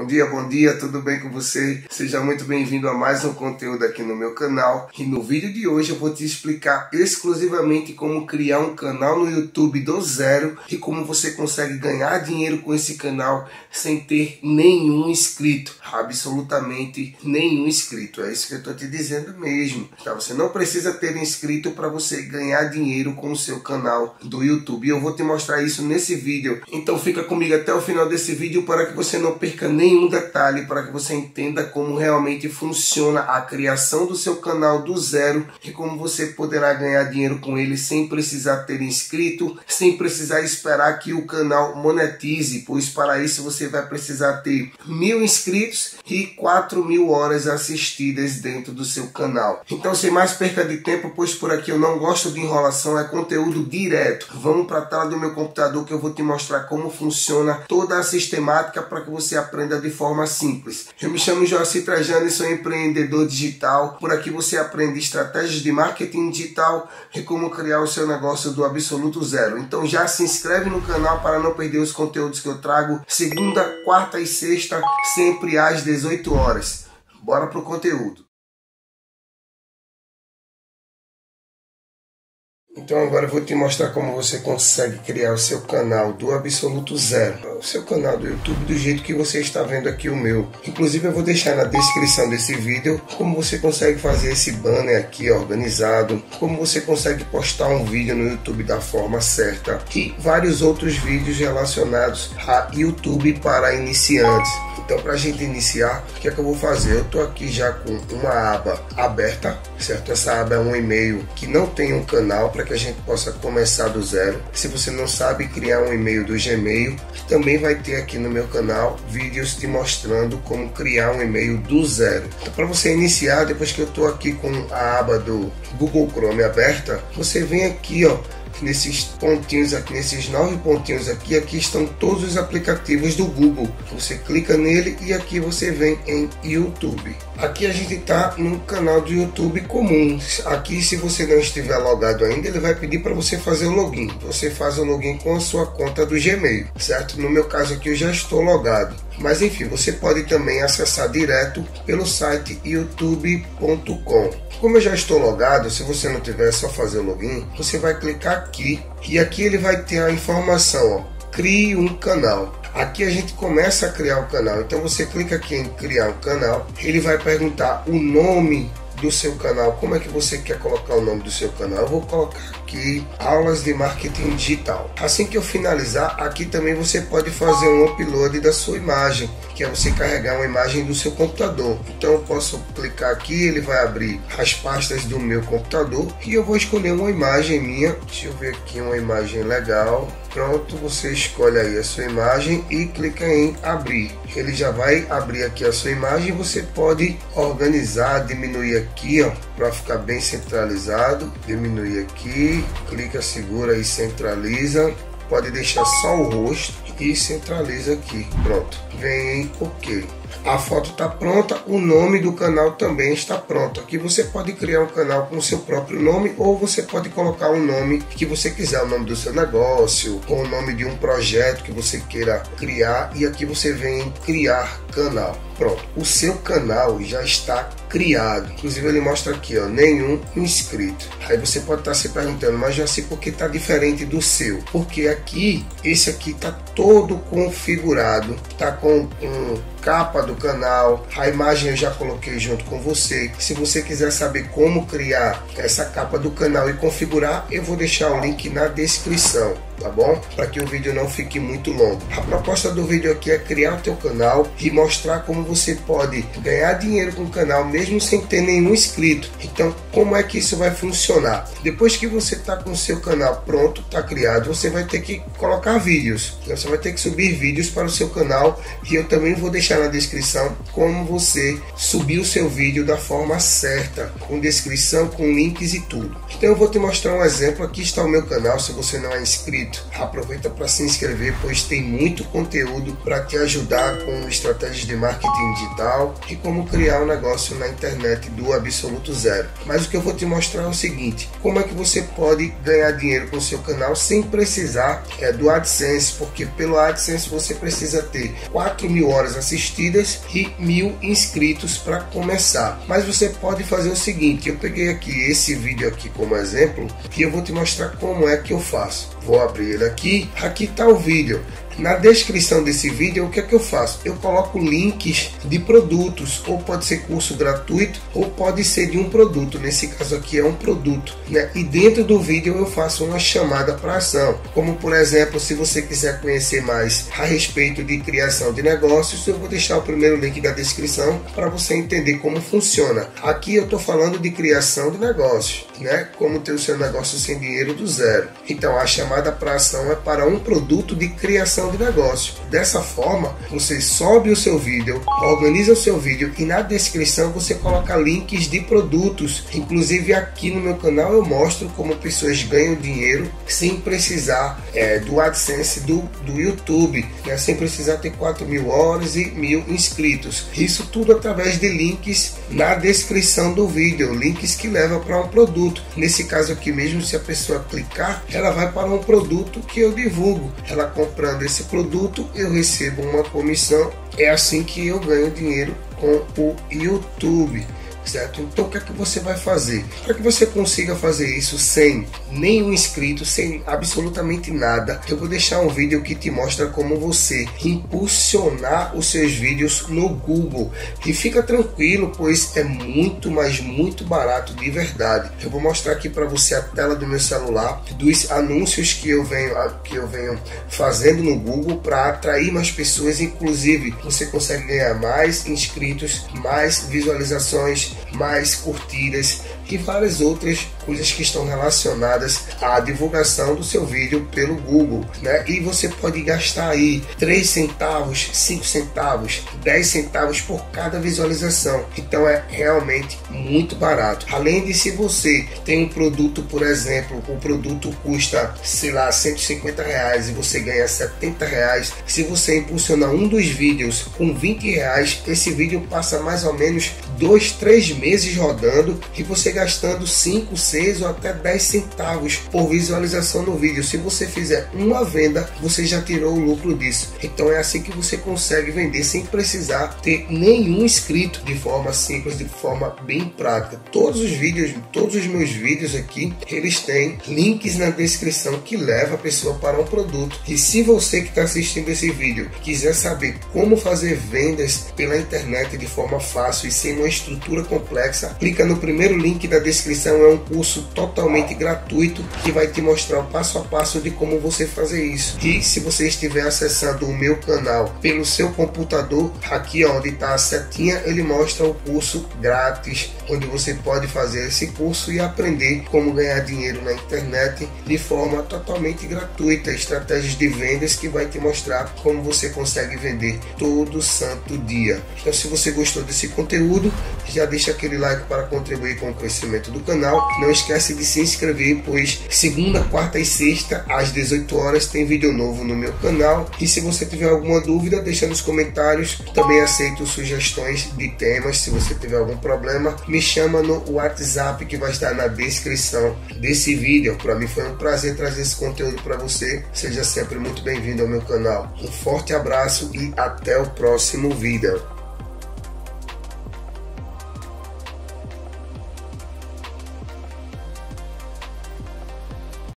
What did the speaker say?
Bom dia, tudo bem com você? Seja muito bem-vindo a mais um conteúdo aqui no meu canal. E no vídeo de hoje eu vou te explicar exclusivamente como criar um canal no YouTube do zero e como você consegue ganhar dinheiro com esse canal sem ter nenhum inscrito. Absolutamente nenhum inscrito. É isso que eu estou te dizendo mesmo. Tá? Você não precisa ter inscrito para você ganhar dinheiro com o seu canal do YouTube. E eu vou te mostrar isso nesse vídeo. Então fica comigo até o final desse vídeo para que você não perca nenhum detalhe, para que você entenda como realmente funciona a criação do seu canal do zero e como você poderá ganhar dinheiro com ele sem precisar ter inscrito, sem precisar esperar que o canal monetize, pois para isso você vai precisar ter 1000 inscritos e 4000 horas assistidas dentro do seu canal. Então sem mais perca de tempo, pois por aqui eu não gosto de enrolação, é conteúdo direto. Vamos para a tela do meu computador que eu vou te mostrar como funciona toda a sistemática para que você aprenda de forma simples. Eu me chamo Joacy Trajano e sou empreendedor digital. Por aqui você aprende estratégias de marketing digital e como criar o seu negócio do absoluto zero. Então já se inscreve no canal para não perder os conteúdos que eu trago segunda, quarta e sexta, sempre às 18 horas. Bora pro conteúdo. Então agora eu vou te mostrar como você consegue criar o seu canal do absoluto zero. O seu canal do YouTube do jeito que você está vendo aqui o meu. Inclusive eu vou deixar na descrição desse vídeo como você consegue fazer esse banner aqui organizado, como você consegue postar um vídeo no YouTube da forma certa e vários outros vídeos relacionados a YouTube para iniciantes. Então para a gente iniciar, o que é que eu vou fazer? Eu estou aqui já com uma aba aberta, certo? Essa aba é um e-mail que não tem um canal, para que a gente possa começar do zero. Se você não sabe criar um e-mail do Gmail, também vai ter aqui no meu canal vídeos te mostrando como criar um e-mail do zero. Então, para você iniciar, depois que eu estou aqui com a aba do Google Chrome aberta, você vem aqui, ó, nesses pontinhos aqui, nesses 9 pontinhos aqui, aqui estão todos os aplicativos do Google. Você clica nele e aqui você vem em YouTube. Aqui a gente está no canal do YouTube comum. Aqui, se você não estiver logado ainda, ele vai pedir para você fazer o login. Você faz o login com a sua conta do Gmail, certo? No meu caso aqui eu já estou logado. Mas enfim, você pode também acessar direto pelo site youtube.com. Como eu já estou logado, se você não tiver, é só fazer o login. Você vai clicar aqui e aqui ele vai ter a informação, ó, crie um canal. Aqui a gente começa a criar o canal. Então você clica aqui em criar um canal. Ele vai perguntar o nome do seu canal, como é que você quer colocar o nome do seu canal. Eu vou colocar aqui aulas de marketing digital. Assim que eu finalizar, aqui também você pode fazer um upload da sua imagem, que é você carregar uma imagem do seu computador. Então eu posso clicar aqui, ele vai abrir as pastas do meu computador e eu vou escolher uma imagem minha. Deixa eu ver aqui uma imagem legal. Pronto, você escolhe aí a sua imagem e clica em abrir. Ele já vai abrir aqui a sua imagem. Você pode organizar, diminuir aqui, ó, para ficar bem centralizado. Diminuir aqui, clica, segura e centraliza. Pode deixar só o rosto e centraliza aqui. Pronto, vem em OK. A foto está pronta, o nome do canal também está pronto. Aqui você pode criar um canal com o seu próprio nome, ou você pode colocar o nome que você quiser, o nome do seu negócio, com o nome de um projeto que você queira criar. E aqui você vem em criar canal. Pronto, o seu canal já está criado. Inclusive ele mostra aqui, ó, nenhum inscrito. Aí você pode estar se perguntando, mas já sei porque está diferente do seu. Porque aqui, esse aqui está todo configurado, está com capa do canal, a imagem eu já coloquei junto com você. Se você quiser saber como criar essa capa do canal e configurar, eu vou deixar o link na descrição, tá bom? Para que o vídeo não fique muito longo. A proposta do vídeo aqui é criar o teu canal e mostrar como você pode ganhar dinheiro com o canal mesmo sem ter nenhum inscrito. Então, como é que isso vai funcionar? Depois que você tá com o seu canal pronto, tá criado, você vai ter que colocar vídeos. Então, você vai ter que subir vídeos para o seu canal e eu também vou deixar na descrição como você subir o seu vídeo da forma certa, com descrição, com links e tudo. Então eu vou te mostrar um exemplo. Aqui está o meu canal. Se você não é inscrito, aproveita para se inscrever, pois tem muito conteúdo para te ajudar com estratégias de marketing digital e como criar um negócio na na internet do absoluto zero. Mas o que eu vou te mostrar é o seguinte: como é que você pode ganhar dinheiro com o seu canal sem precisar do AdSense, porque pelo AdSense você precisa ter 4.000 horas assistidas e 1.000 inscritos para começar. Mas você pode fazer o seguinte: eu peguei aqui esse vídeo aqui como exemplo e eu vou te mostrar como é que eu faço. Vou abrir ele aqui, aqui está o vídeo. Na descrição desse vídeo, o que é que eu faço? Eu coloco links de produtos, ou pode ser curso gratuito, ou pode ser de um produto. Nesse caso aqui é um produto, né? E dentro do vídeo eu faço uma chamada para ação, como por exemplo, se você quiser conhecer mais a respeito de criação de negócios, eu vou deixar o primeiro link da descrição para você entender como funciona. Aqui eu estou falando de criação de negócios, né? Como ter o seu negócio sem dinheiro do zero. Então a chamada para ação é para um produto de criação de negócio. Dessa forma, você sobe o seu vídeo, organiza o seu vídeo e na descrição você coloca links de produtos. Inclusive aqui no meu canal eu mostro como pessoas ganham dinheiro sem precisar do AdSense do YouTube, né? Sem precisar ter 4.000 horas e 1.000 inscritos. Isso tudo através de links na descrição do vídeo, links que levam para um produto. Nesse caso aqui mesmo, se a pessoa clicar, ela vai para um produto que eu divulgo. Ela comprando esse produto, eu recebo uma comissão. É assim que eu ganho dinheiro com o YouTube, certo? Então o que é que você vai fazer para que você consiga fazer isso sem nenhum inscrito, sem absolutamente nada? Eu vou deixar um vídeo que te mostra como você impulsionar os seus vídeos no Google, e fica tranquilo, pois é muito, mas muito barato, de verdade. Eu vou mostrar aqui para você a tela do meu celular, dos anúncios que eu venho fazendo no Google para atrair mais pessoas. Inclusive você consegue ganhar mais inscritos, mais visualizações, mais curtidas e várias outras coisas que estão relacionadas à divulgação do seu vídeo pelo Google, né? E você pode gastar aí 3 centavos, 5 centavos, 10 centavos por cada visualização. Então é realmente muito barato. Além de, se você tem um produto, por exemplo, o produto custa, sei lá, 150 reais e você ganha 70 reais. Se você impulsionar um dos vídeos com 20 reais, esse vídeo passa mais ou menos 2, 3 meses rodando e você gastando 5, 6 ou até 10 centavos por visualização no vídeo. Se você fizer uma venda, você já tirou o lucro disso. Então é assim que você consegue vender sem precisar ter nenhum inscrito, de forma simples, de forma bem prática. Todos os meus vídeos aqui, eles têm links na descrição que leva a pessoa para um produto. E se você que está assistindo esse vídeo quiser saber como fazer vendas pela internet de forma fácil e sem uma estrutura complexa, clica no primeiro link da descrição. É um curso totalmente gratuito que vai te mostrar o passo a passo de como você fazer isso. E se você estiver acessando o meu canal pelo seu computador, aqui onde está a setinha, ele mostra o curso grátis, onde você pode fazer esse curso e aprender como ganhar dinheiro na internet de forma totalmente gratuita, estratégias de vendas que vai te mostrar como você consegue vender todo santo dia. Então, se você gostou desse conteúdo, já deixa aquele like para contribuir com o crescimento do canal. Não esquece de se inscrever, pois segunda, quarta e sexta às 18 horas tem vídeo novo no meu canal. E se você tiver alguma dúvida, deixa nos comentários. Também aceito sugestões de temas. Se você tiver algum problema, me chama no WhatsApp que vai estar na descrição desse vídeo. Para mim foi um prazer trazer esse conteúdo para você. Seja sempre muito bem-vindo ao meu canal. Um forte abraço e até o próximo vídeo.